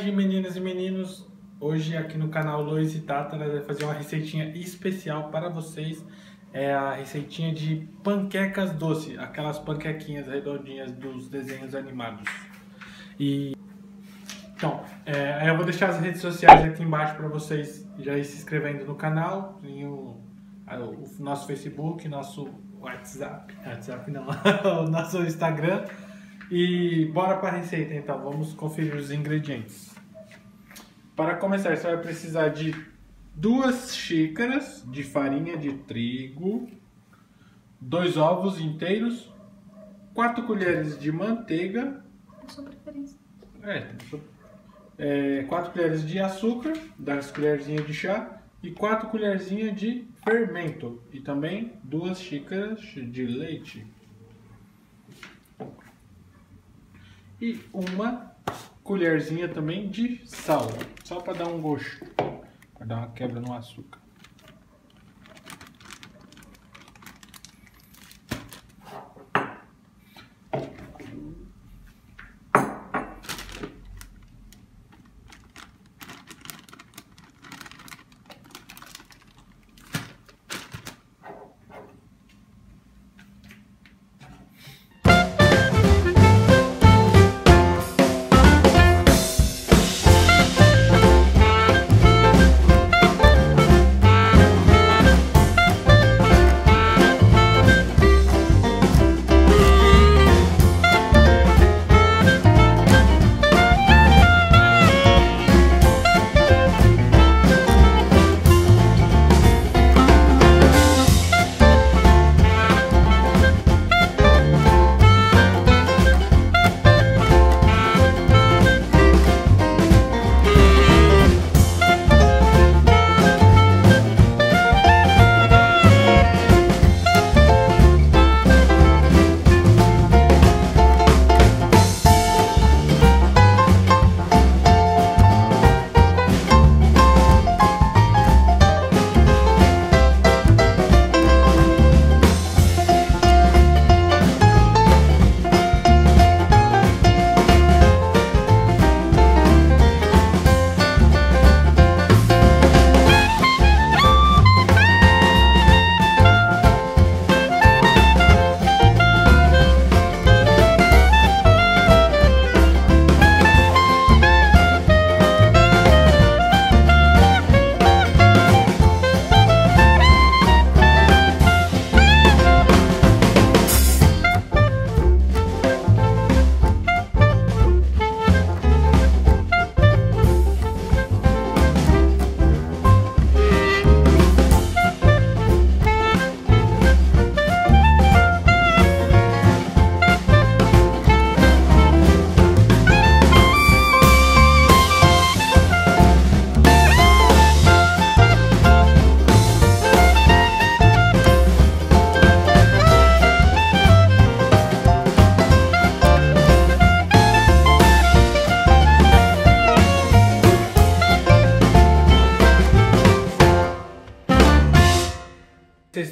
tarde, meninas e meninos. Hoje aqui no canal Lois e Tata nós vamos fazer uma receitinha especial para vocês. É a receitinha de panquecas doce, aquelas panquequinhas redondinhas dos desenhos animados. E então, eu vou deixar as redes sociais aqui embaixo para vocês já ir se inscrevendo no canal, e o nosso Facebook, nosso WhatsApp não, o nosso Instagram. E bora para a receita então, vamos conferir os ingredientes. Para começar, você vai precisar de 2 xícaras de farinha de trigo, 2 ovos inteiros, 4 colheres de manteiga, a sua preferência. 4 colheres de açúcar, 2 colherzinhas de chá e 4 colherzinhas de fermento e também 2 xícaras de leite. E 1 colherzinha também de sal, só para dar um gosto, para dar uma quebra no açúcar.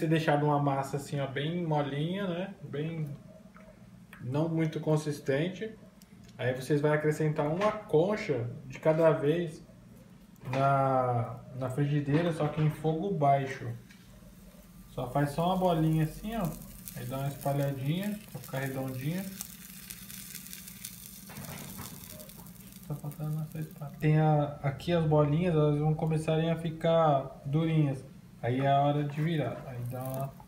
Ter deixado uma massa assim, ó, bem molinha, né? Bem não muito consistente. Aí vocês vão acrescentar uma concha de cada vez na frigideira, só que em fogo baixo. Só faz só uma bolinha assim, ó. Aí dá uma espalhadinha pra ficar redondinha. Tá faltando a... Tem aqui as bolinhas, elas vão começarem a ficar durinhas. Aí é a hora de virar, aí dá uma...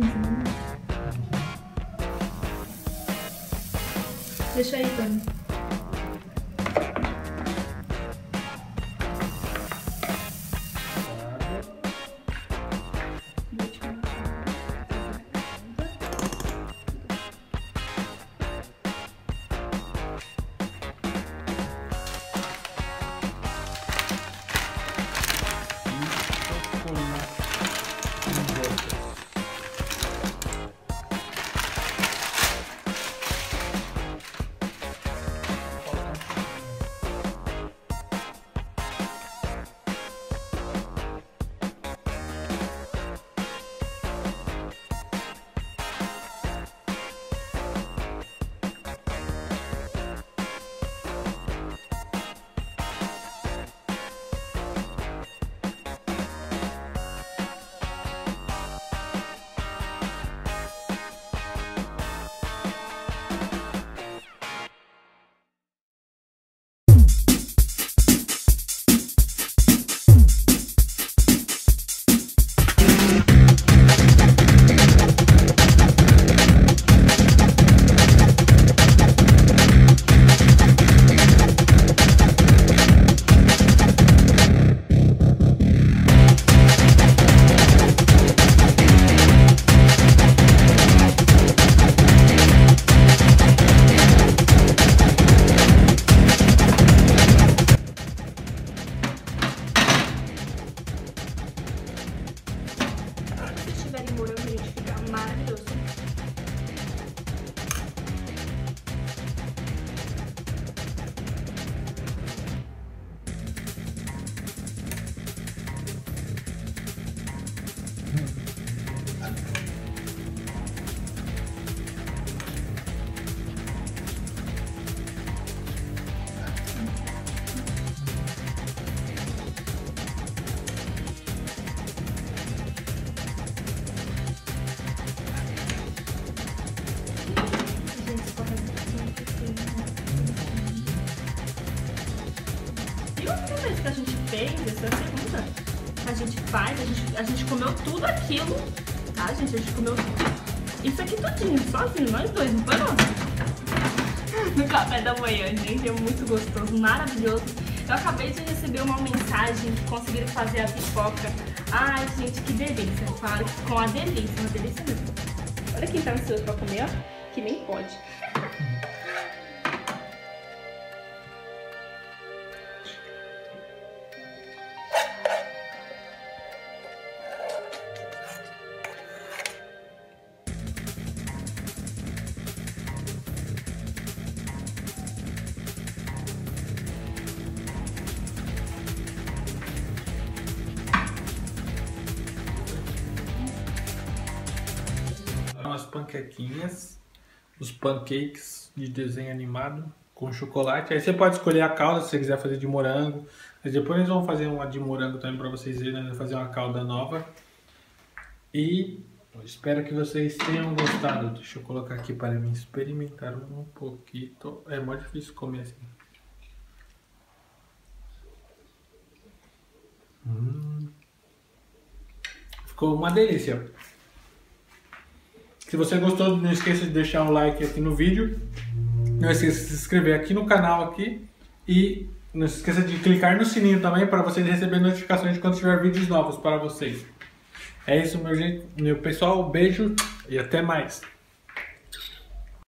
Não. Deixa aí, Tony. Que a gente fez, essa é a segunda. A gente comeu tudo aquilo, tá, gente? A gente comeu isso aqui tudinho, sozinho, nós dois, não foi não? No café da manhã, gente, é muito gostoso, maravilhoso. Eu acabei de receber uma mensagem que conseguiram fazer a pipoca. Ai, gente, que delícia, claro, com a delícia, uma delícia mesmo. Olha quem tá ansioso pra comer, ó, que nem pode. As panquequinhas, os pancakes de desenho animado com chocolate. Aí você pode escolher a calda se você quiser fazer de morango. Mas depois eles vão fazer uma de morango também para vocês verem, né? Fazer uma calda nova. E eu espero que vocês tenham gostado. Deixa eu colocar aqui para mim experimentar um pouquinho. É muito difícil comer assim. Ficou uma delícia. Se você gostou, não esqueça de deixar um like aqui no vídeo. Não esqueça de se inscrever aqui no canal aqui. E não se esqueça de clicar no sininho também para vocês receberem notificações de quando tiver vídeos novos para vocês. É isso, meu pessoal. Beijo e até mais.